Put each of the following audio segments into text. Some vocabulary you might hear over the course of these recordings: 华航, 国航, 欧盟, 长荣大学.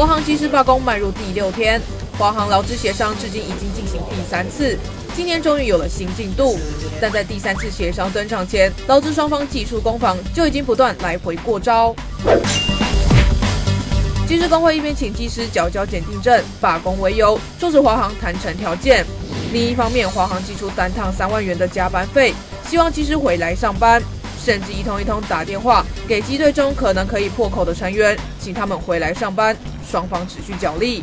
国航及时罢工迈入第6天，华航劳资协商至今已经进行第3次，今年终于有了新进度。但在第3次协商登场前，劳资双方技术攻防就已经不断来回过招。 机师工会一边请机师缴交检定证，罢工为由，促使华航谈成条件；另一方面，华航寄出单趟3万元的加班费，希望机师回来上班，甚至一通打电话给机队中可能可以破口的成员，请他们回来上班。双方持续角力。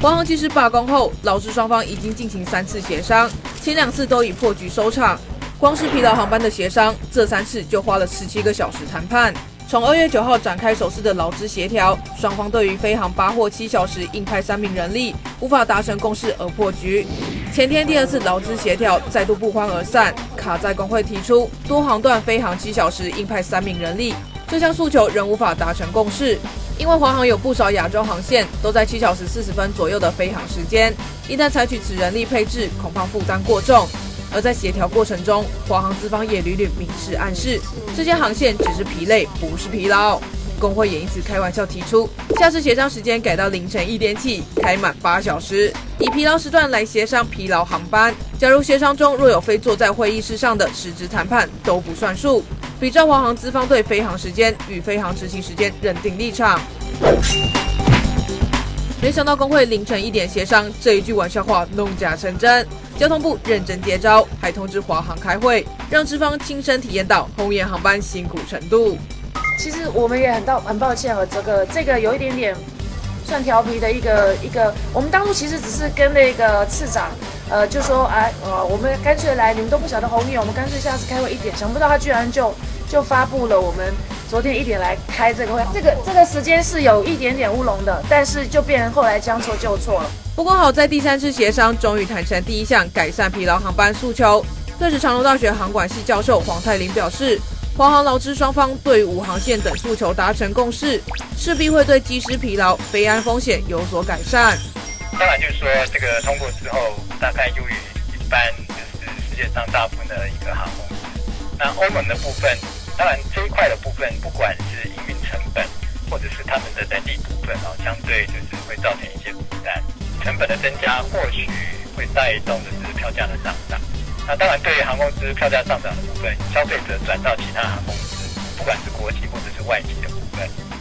华航机师罢工后，劳资双方已经进行3次协商，前2次都以破局收场。光是疲劳航班的协商，这3次就花了17个小时谈判。 从2月9号展开首次的劳资协调，双方对于飞航8或7小时硬派3名人力无法达成共识而破局。前天第2次劳资协调再度不欢而散，卡在工会提出多航段飞航7小时硬派3名人力，这项诉求仍无法达成共识。因为华航有不少亚洲航线都在7小时40分左右的飞航时间，一旦采取此人力配置，恐怕负担过重。 而在协调过程中，华航资方也屡屡明示暗示，这些航线只是疲累，不是疲劳。工会也因此开玩笑提出，下次协商时间改到凌晨1点起，开满8小时，以疲劳时段来协商疲劳航班。假如协商中若有非坐在会议室上的实质谈判，都不算数。比照华航资方对飞航时间与飞航执行时间认定立场。 没想到工会凌晨1点协商这一句玩笑话弄假成真，交通部认真接招，还通知华航开会，让资方亲身体验到红眼航班辛苦程度。其实我们也很抱歉了，这个有一点点算调皮的一个，我们当初其实只是跟那个次长，就说哎，我们干脆来，你们都不晓得红眼，我们干脆下次开会1点，想不到他居然就发布了我们。 昨天1点来开这个会，这个时间是有一点点乌龙的，但是就变成后来将错就错了。不过好在第3次协商终于谈成第1项改善疲劳航班诉求。对此，长荣大学航管系教授黄泰林表示，华航劳资双方对于5航线等诉求达成共识，势必会对机师疲劳、飞安风险有所改善。当然就是说，这个通过之后，大概优于一般就是世界上大部分的一个航空公司。那欧盟的部分。 当然，这一块的部分，不管是营运成本，或者是他们的人力部分哦，相对就是会造成一些负担，成本的增加或许会带动就是票价的上涨。那当然，对于航空公司票价上涨的部分，消费者转到其他航空公司，不管是国际或者是外籍的部分。